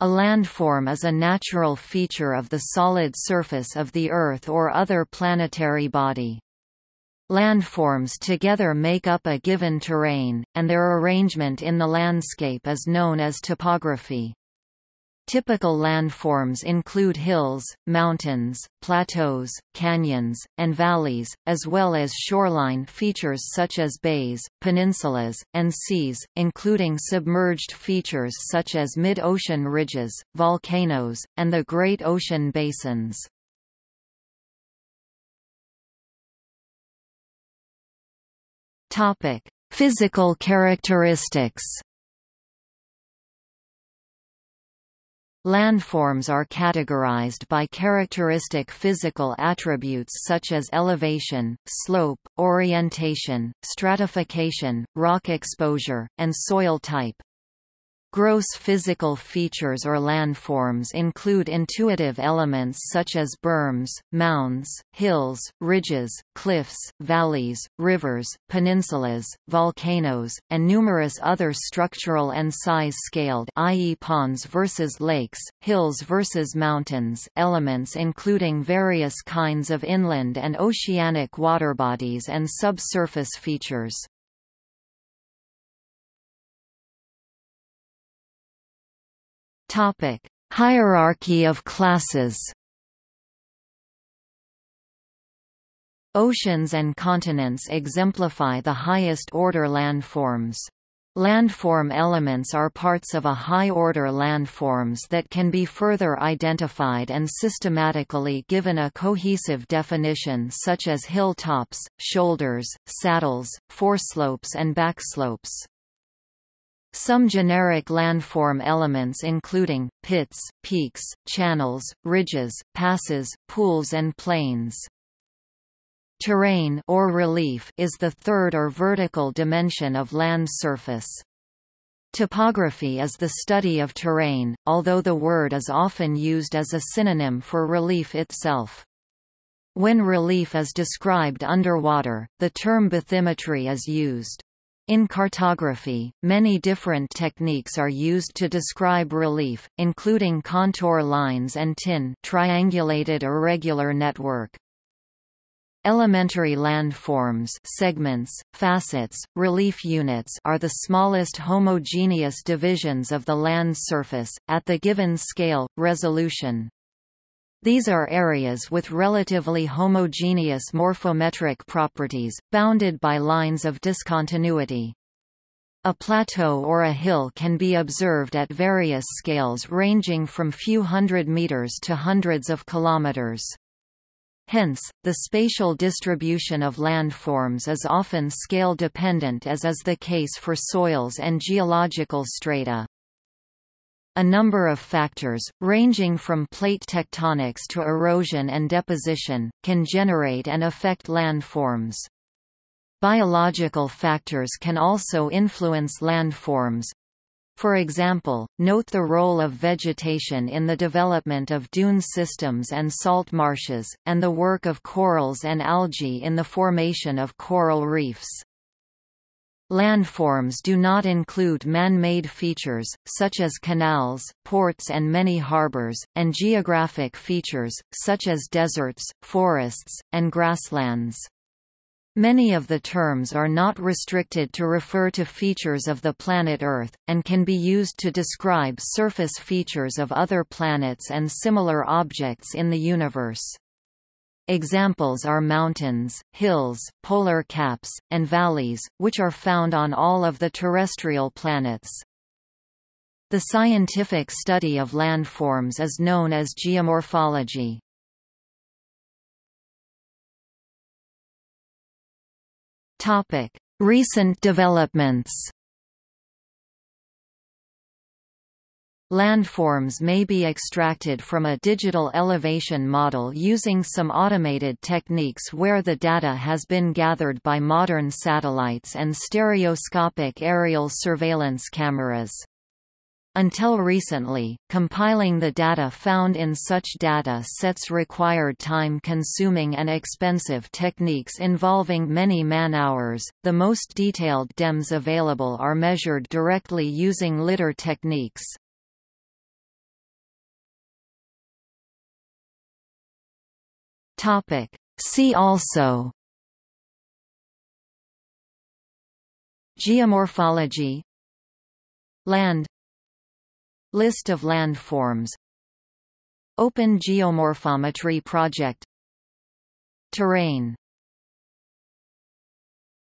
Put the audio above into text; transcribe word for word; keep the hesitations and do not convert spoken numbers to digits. A landform is a natural feature of the solid surface of the Earth or other planetary body. Landforms together make up a given terrain, and their arrangement in the landscape is known as topography. Typical landforms include hills, mountains, plateaus, canyons, and valleys, as well as shoreline features such as bays, peninsulas, and seas, including submerged features such as mid-ocean ridges, volcanoes, and the Great Ocean basins. Topic: Physical characteristics. Landforms are categorized by characteristic physical attributes such as elevation, slope, orientation, stratification, rock exposure, and soil type. Gross physical features or landforms include intuitive elements such as berms, mounds, hills, ridges, cliffs, valleys, rivers, peninsulas, volcanoes, and numerous other structural and size-scaled, that is ponds versus lakes, hills versus mountains, elements including various kinds of inland and oceanic waterbodies and subsurface features. Topic: Hierarchy of classes. Oceans and continents exemplify the highest-order landforms. Landform elements are parts of a high-order landforms that can be further identified and systematically given a cohesive definition such as hilltops, shoulders, saddles, foreslopes and backslopes. Some generic landform elements including, pits, peaks, channels, ridges, passes, pools and plains. Terrain or relief is the third or vertical dimension of land surface. Topography is the study of terrain, although the word is often used as a synonym for relief itself. When relief is described underwater, the term bathymetry is used. In cartography, many different techniques are used to describe relief, including contour lines and T I N triangulated irregular network. Elementary landforms, segments, facets, relief units are the smallest homogeneous divisions of the land surface, at the given scale, resolution. These are areas with relatively homogeneous morphometric properties, bounded by lines of discontinuity. A plateau or a hill can be observed at various scales ranging from few hundred meters to hundreds of kilometers. Hence, the spatial distribution of landforms is often scale-dependent, as is the case for soils and geological strata. A number of factors, ranging from plate tectonics to erosion and deposition, can generate and affect landforms. Biological factors can also influence landforms. For example, note the role of vegetation in the development of dune systems and salt marshes, and the work of corals and algae in the formation of coral reefs. Landforms do not include man-made features, such as canals, ports and many harbors, and geographic features, such as deserts, forests, and grasslands. Many of the terms are not restricted to refer to features of the planet Earth, and can be used to describe surface features of other planets and similar objects in the universe. Examples are mountains, hills, polar caps, and valleys, which are found on all of the terrestrial planets. The scientific study of landforms is known as geomorphology. Topic: Recent developments. Landforms may be extracted from a digital elevation model using some automated techniques where the data has been gathered by modern satellites and stereoscopic aerial surveillance cameras. Until recently, compiling the data found in such data sets required time-consuming and expensive techniques involving many man-hours. The most detailed D E Ms available are measured directly using lidar techniques. Topic. See also: Geomorphology, Land, List of landforms, Open Geomorphology Project, Terrain.